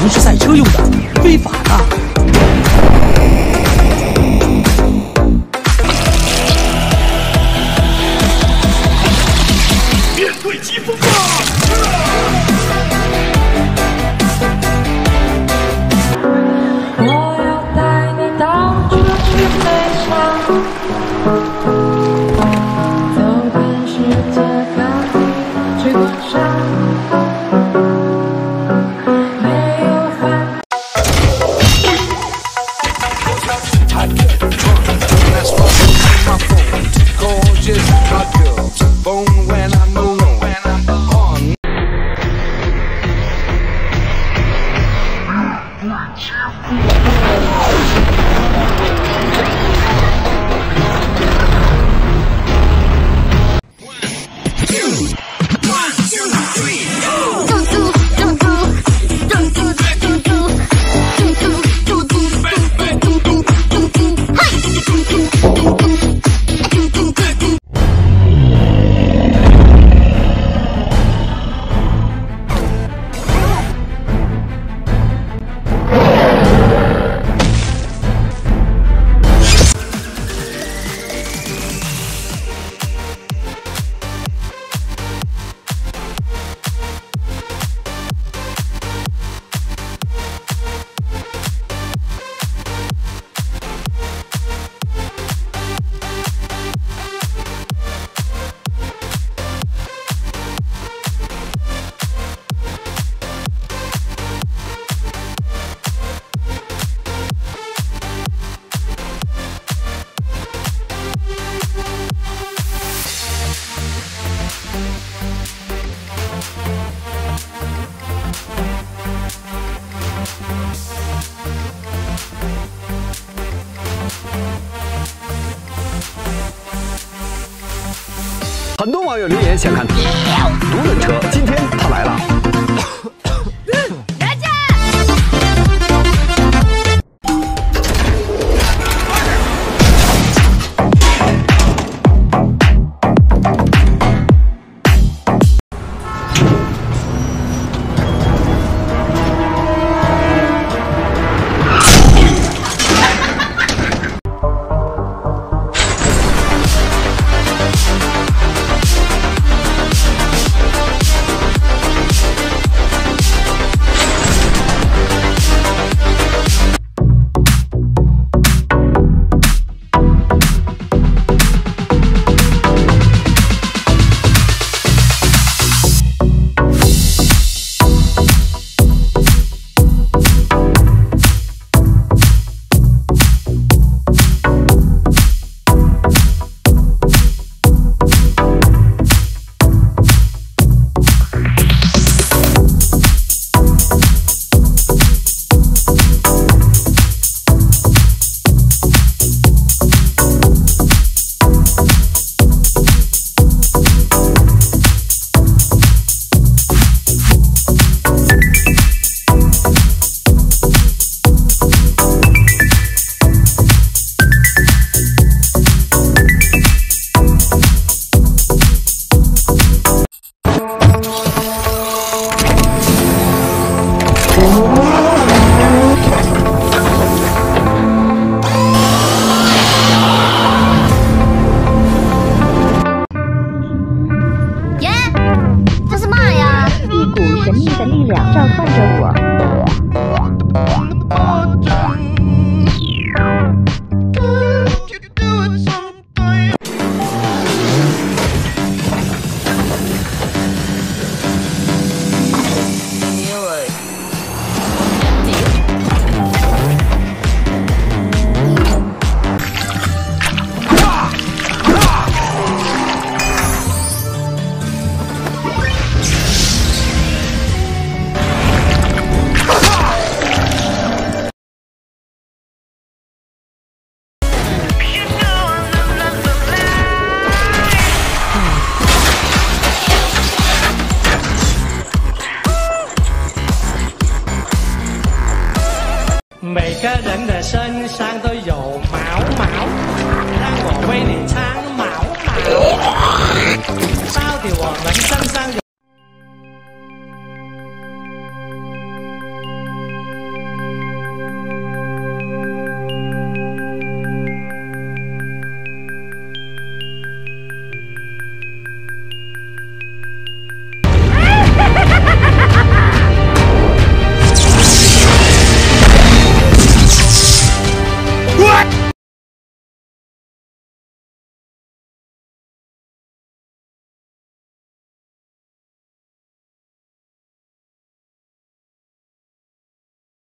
行驶赛车用的，非法的。面对疾风吧！我要带你到处去飞翔。 很多网友留言想看独轮车，今天他来了。